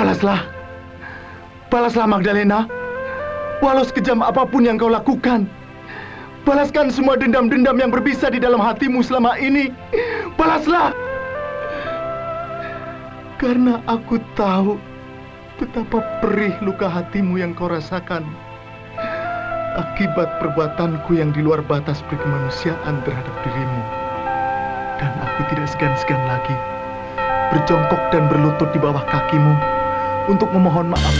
Balaslah Magdalena, walau sekejam apapun yang kau lakukan. Balaskan semua dendam-dendam yang berbisa di dalam hatimu selama ini. Balaslah! Karena aku tahu betapa perih luka hatimu yang kau rasakan akibat perbuatanku yang di luar batas perikemanusiaan terhadap dirimu. Dan aku tidak segan-segan lagi berjongkok dan berlutut di bawah kakimu untuk memohon maaf ya.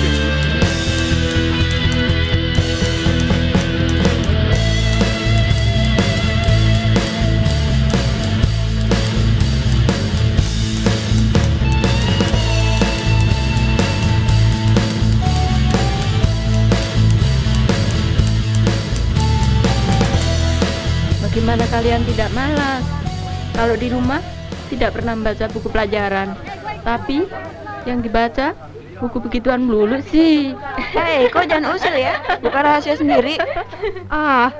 Bagaimana kalian tidak malas? Kalau di rumah tidak pernah membaca buku pelajaran, tapi yang dibaca buku begituan melulu sih. Hei, kok jangan usil ya? Bukan rahasia sendiri. Ah,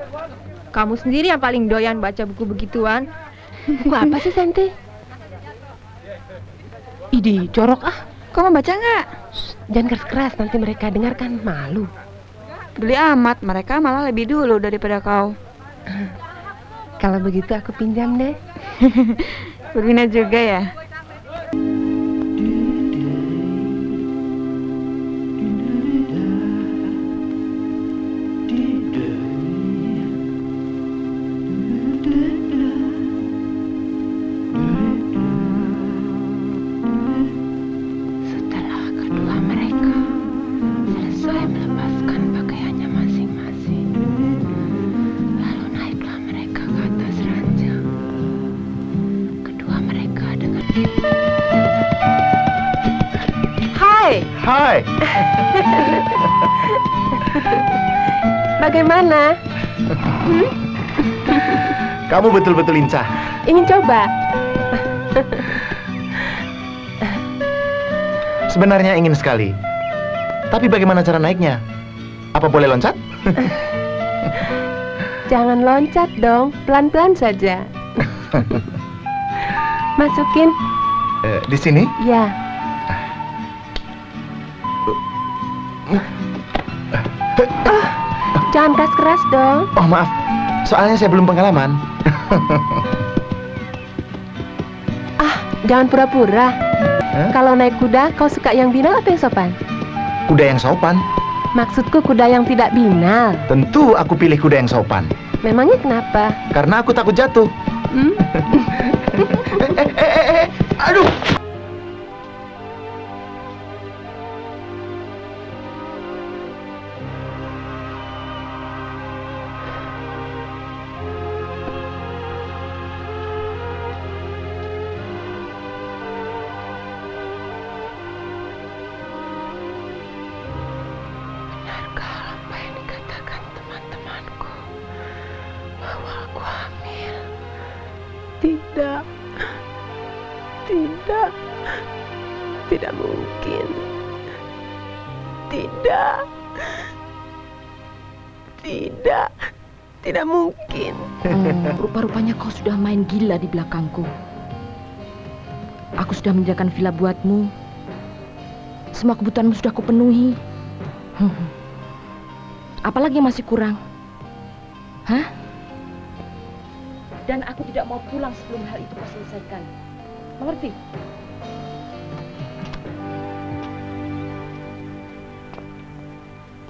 kamu sendiri yang paling doyan baca buku begituan. Buku apa sih, Santi? Idi, corok ah. Kau mau baca nggak? Jangan keras-keras, nanti mereka dengarkan malu. Peduli amat, mereka malah lebih dulu daripada kau. Kalau begitu aku pinjam deh. Berminat juga ya. Setelah kedua mereka selesai melepaskan pakaiannya masing-masing, Hai. Bagaimana? Kamu betul-betul lincah. Ingin coba? Sebenarnya ingin sekali. Tapi bagaimana cara naiknya? Apa boleh loncat? Jangan loncat dong, pelan-pelan saja. Masukin. Di sini? Ya. Oh, jangan keras-keras dong. Oh maaf, soalnya saya belum pengalaman. Ah, jangan pura-pura. Kalau naik kuda, kau suka yang binal atau yang sopan? Kuda yang sopan. Maksudku kuda yang tidak binal. Tentu aku pilih kuda yang sopan. Memangnya kenapa? Karena aku takut jatuh. Aduh. Tidak mungkin. Tidak mungkin. Rupa-rupanya kau sudah main gila di belakangku. Aku sudah menjajakan villa buatmu. Semua kebutuhanmu sudah kupenuhi. Apalagi yang masih kurang? Hah? Dan aku tidak mau pulang sebelum hal itu terselesaikan. Mengerti?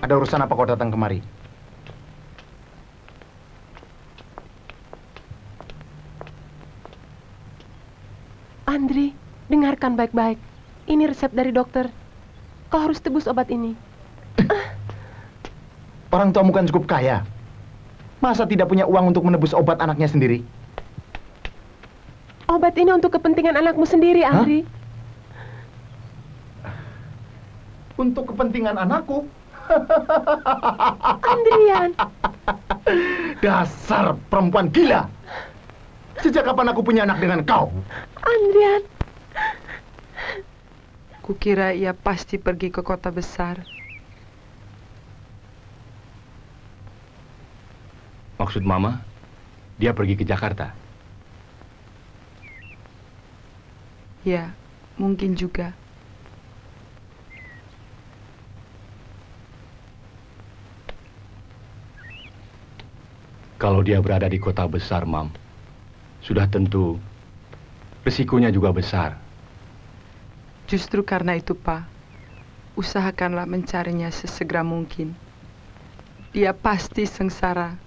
Ada urusan apa kau datang kemari? Andri, dengarkan baik-baik. Ini resep dari dokter. Kau harus tebus obat ini. Orang tuamu kan cukup kaya. Masa tidak punya uang untuk menebus obat anaknya sendiri? Obat ini untuk kepentingan anakmu sendiri, Andri. Hah? Untuk kepentingan anakku? Andrian, dasar perempuan gila. Sejak kapan aku punya anak dengan kau? Andrian, kukira ia pasti pergi ke kota besar. Maksud Mama, dia pergi ke Jakarta? Ya, mungkin juga. Kalau dia berada di kota besar, Mam, sudah tentu risikonya juga besar. Justru karena itu, Pak, usahakanlah mencarinya sesegera mungkin. Dia pasti sengsara.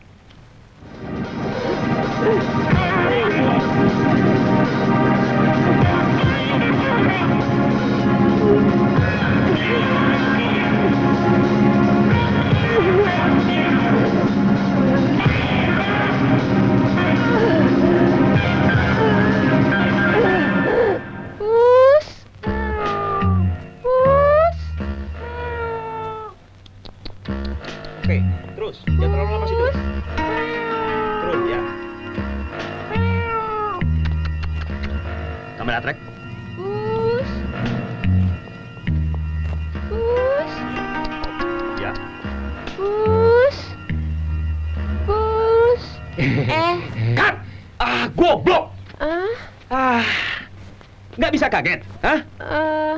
Kaget, hah?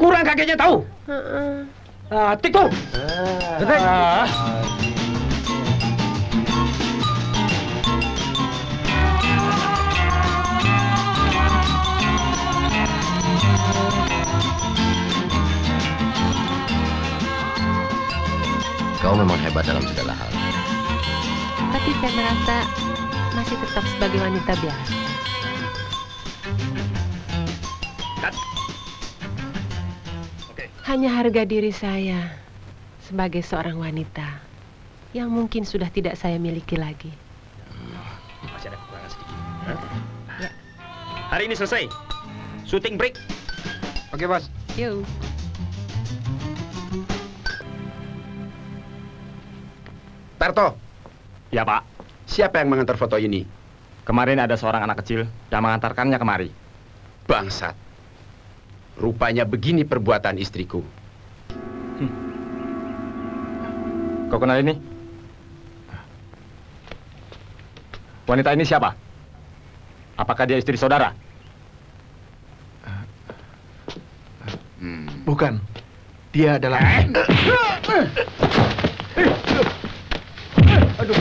Kurang kagetnya tahu? Tik tuh. Kau memang hebat dalam segala hal. Tapi saya merasa masih tetap sebagai wanita biasa. Hanya harga diri saya sebagai seorang wanita yang mungkin sudah tidak saya miliki lagi. Masih ada kekurangan sedikit. Ya. Hari ini selesai. Shooting break. Oke, Bos. Yo. Tarto. Ya, Pak. Siapa yang mengantar foto ini? Kemarin ada seorang anak kecil yang mengantarkannya kemari. Bangsat. Rupanya begini perbuatan istriku. Kau kenal ini? Wanita ini siapa? Apakah dia istri saudara? Bukan. Dia adalah... Aduh.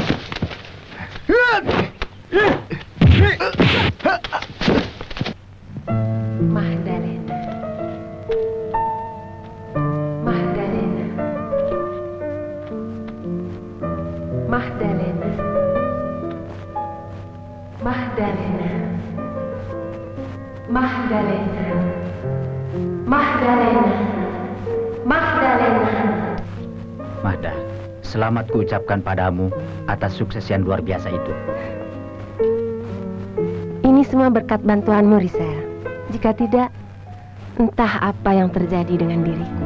Selamat kuucapkan padamu atas sukses yang luar biasa itu. Ini semua berkat bantuanmu, Risa. Jika tidak, entah apa yang terjadi dengan diriku.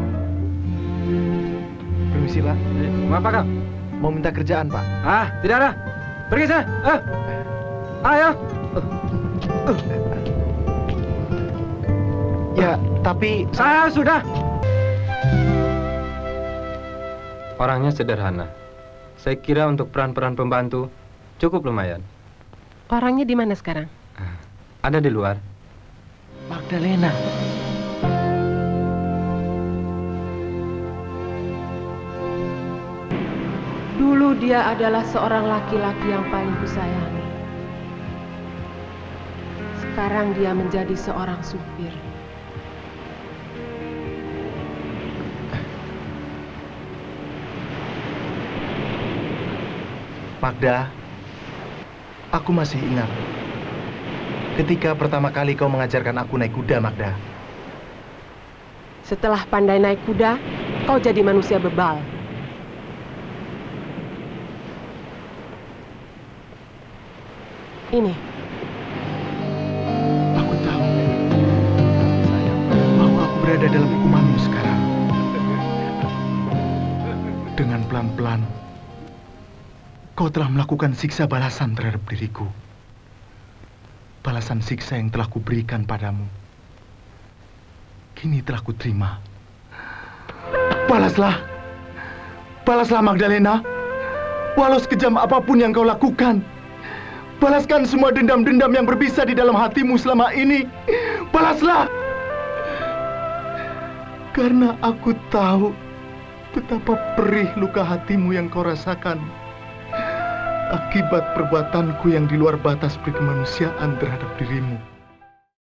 Permisi, Pak. Mau apa, Kang? Mau minta kerjaan, Pak. Ah, tidak ada. Pergi sana. Ah. Ayo. Ya, tapi... Saya sudah... Orangnya sederhana. Saya kira untuk peran-peran pembantu cukup lumayan. Orangnya di mana sekarang? Ada di luar. Magdalena. Dulu dia adalah seorang laki-laki yang paling kusayangi. Sekarang dia menjadi seorang supir. Magda, aku masih ingat ketika pertama kali kau mengajarkan aku naik kuda, Magda. Setelah pandai naik kuda, kau jadi manusia bebal. Ini. Aku tahu, sayang, bahwa aku berada dalam hukumanmu sekarang. Dengan pelan-pelan, kau telah melakukan siksa balasan terhadap diriku. Balasan siksa yang telah kuberikan padamu, kini telah kuterima. Balaslah. Balaslah, Magdalena. Walau sekejam apapun yang kau lakukan, balaskan semua dendam-dendam yang berbisa di dalam hatimu selama ini. Balaslah. Karena aku tahu betapa perih luka hatimu yang kau rasakan akibat perbuatanku yang di luar batas perikemanusiaan terhadap dirimu.